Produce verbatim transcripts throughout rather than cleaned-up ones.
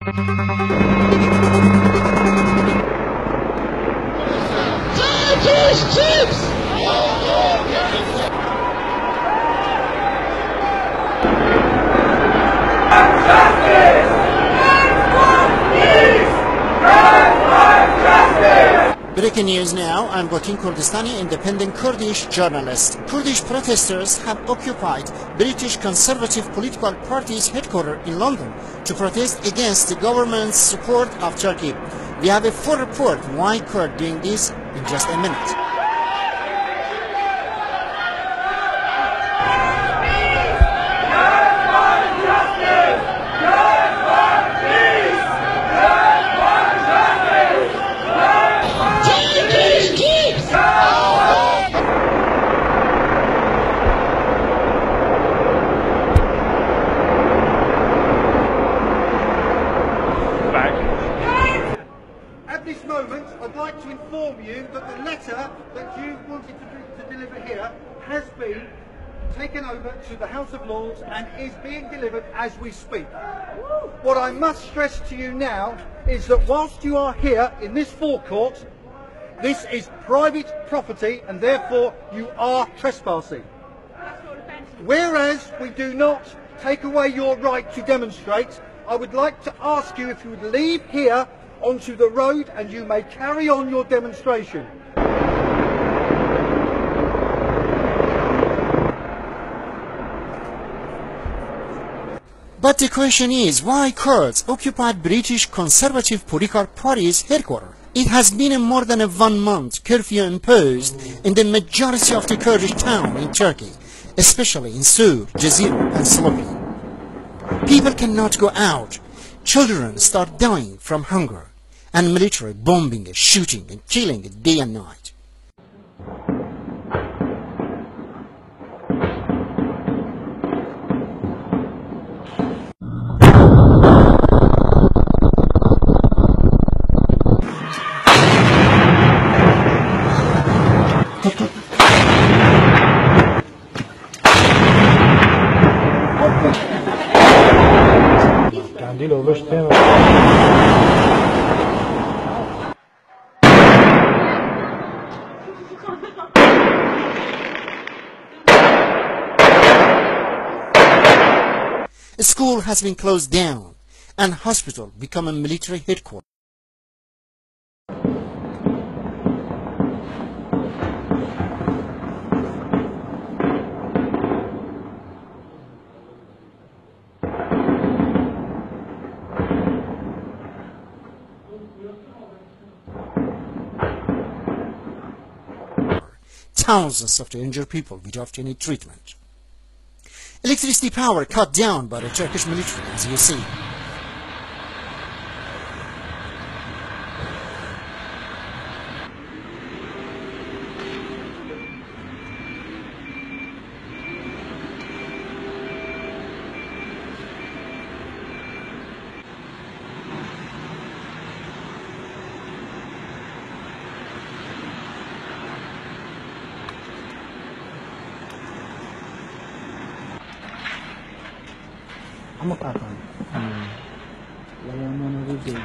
Turkish chips! Breaking news now, I'm Gokin Kurdistani, independent Kurdish journalist. Kurdish protesters have occupied British Conservative Political Party's headquarters in London to protest against the government's support of Turkey. We have a full report why Kurds doing this in just a minute. I'd like to inform you that the letter that you wanted to, to deliver here has been taken over to the House of Lords and is being delivered as we speak. What I must stress to you now is that whilst you are here in this forecourt, this is private property and therefore you are trespassing. Whereas we do not take away your right to demonstrate, I would like to ask you if you would leave here onto the road and you may carry on your demonstration. But the question is, why Kurds occupied British Conservative Political Party's headquarters? It has been a more than a one-month curfew imposed in the majority of the Kurdish town in Turkey, especially in Sur, Cizire and Silopi. People cannot go out. Children start dying from hunger, and military bombing and shooting and killing day and night. A school has been closed down and hospital become a military headquarters. Thousands of the injured people without any treatment. Electricity power cut down by the Turkish military, as you see. I'm a papa. I am on a good day.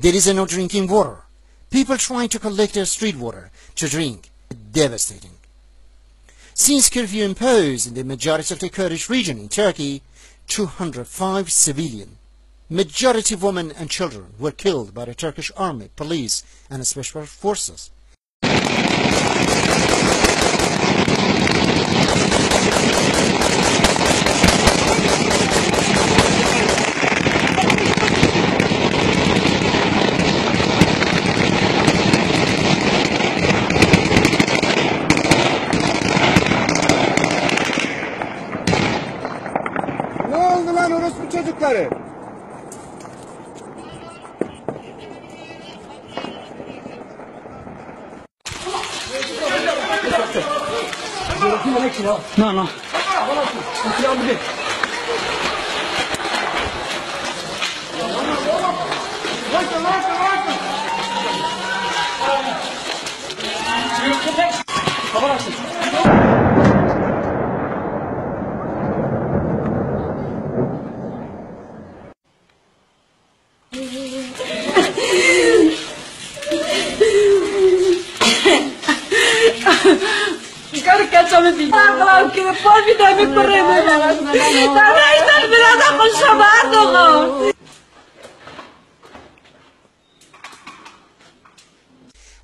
There is no drinking water. People trying to collect their street water to drink. Devastating. Since curfew imposed in the majority of the Kurdish region in Turkey, two hundred five civilian, majority women and children, were killed by the Turkish army, police and special forces. No, no.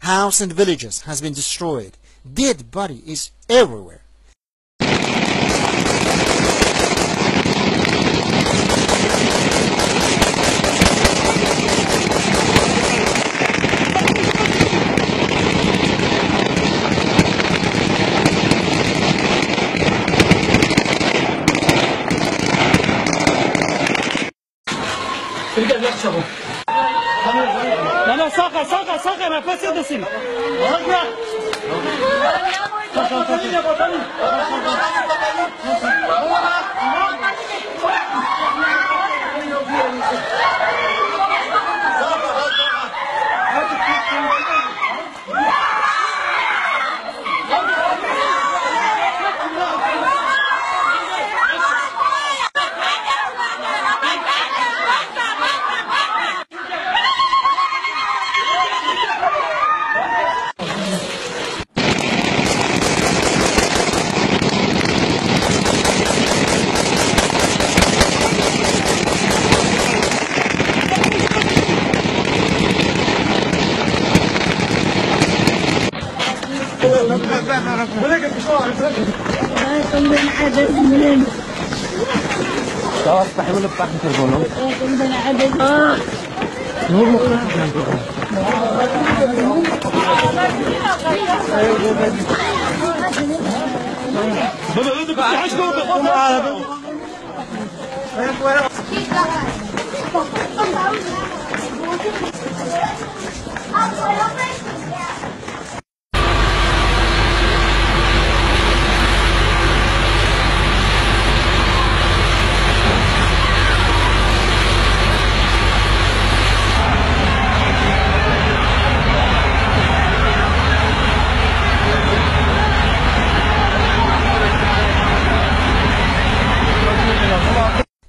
House and villages has been destroyed. Dead body is everywhere.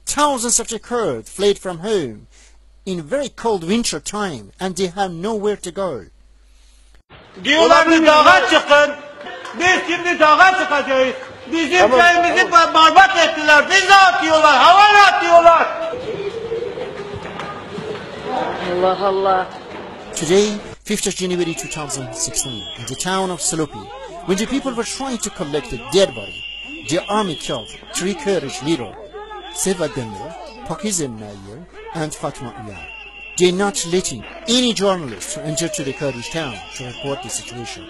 Thousands of the Kurds fled from home in very cold winter time, and they have nowhere to go. Today, fifth of January two thousand sixteen, in the town of Silopi, when the people were trying to collect a dead body, the army killed three Kurdish leaders, Seva Demir, Pakize Nayir, and Fatma Uyar. They are not letting any journalists to enter to the Kurdish town to report the situation.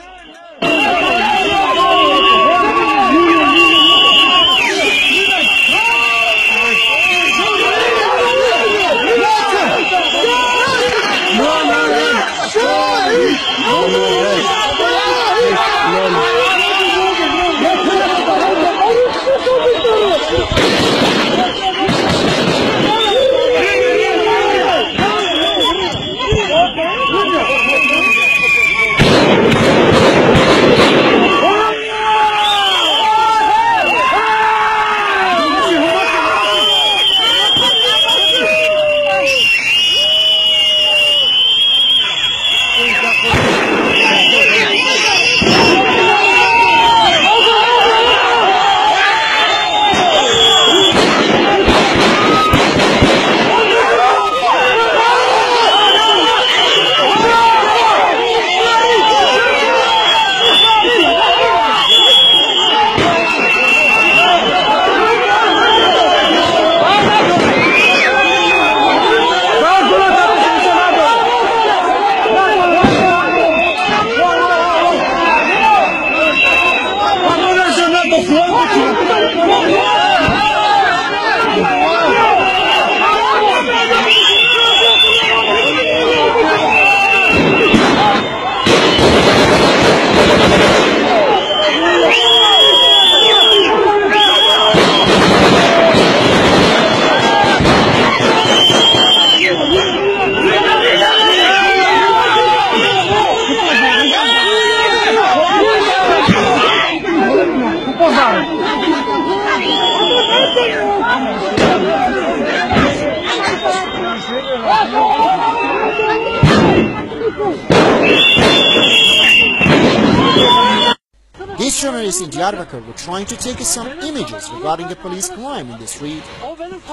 Revolutionaries in Diyarbakir were trying to take some images regarding a police crime in the street.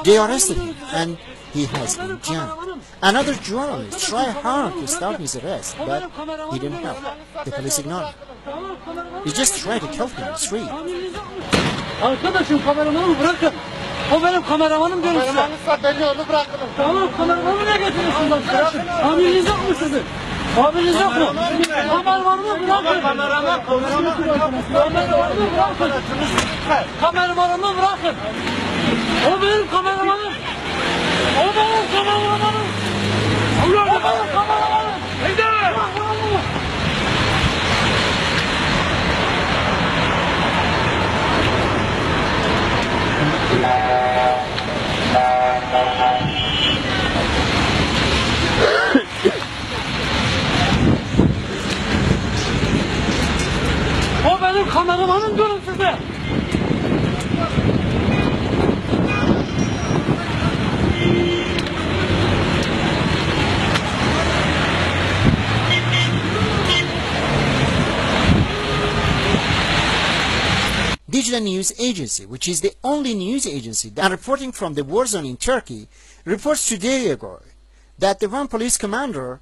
They arrested him and he has been jammed. Another journalist tried hard to stop his arrest, but he didn't help. The police ignored him. They just tried to kill him in the street. Kameramanım durun size. Digital News Agency, which is the only news agency that reporting from the war zone in Turkey, reports two days ago that the one police commander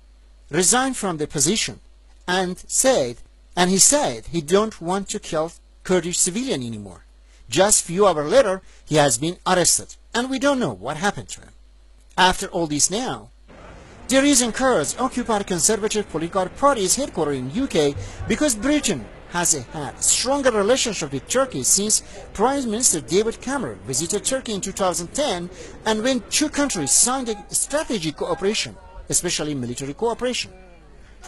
resigned from the position and said And he said he don't want to kill Kurdish civilian anymore. Just few hours later, he has been arrested, and we don't know what happened to him. After all this now, the reason Kurds occupied conservative political parties headquartered in U K because Britain has had a stronger relationship with Turkey since Prime Minister David Cameron visited Turkey in two thousand ten and when two countries signed a strategic cooperation, especially military cooperation.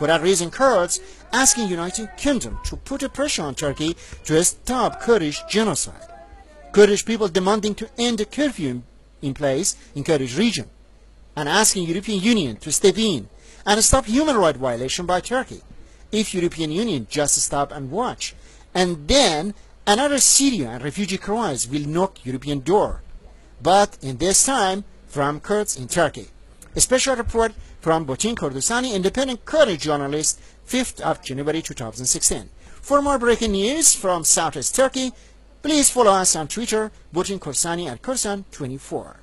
For that reason, Kurds asking United Kingdom to put a pressure on Turkey to stop Kurdish genocide. Kurdish people demanding to end the curfew in place in Kurdish region and asking European Union to step in and stop human rights violation by Turkey. If European Union just stop and watch, and then another Syria and refugee crisis will knock European door. But in this time, from Kurds in Turkey. A special report from Botin Kursani, independent Kurdish journalist, fifth of January two thousand sixteen. For more breaking news from Southeast Turkey, please follow us on Twitter, Botin Kursani at Kursan twenty-four.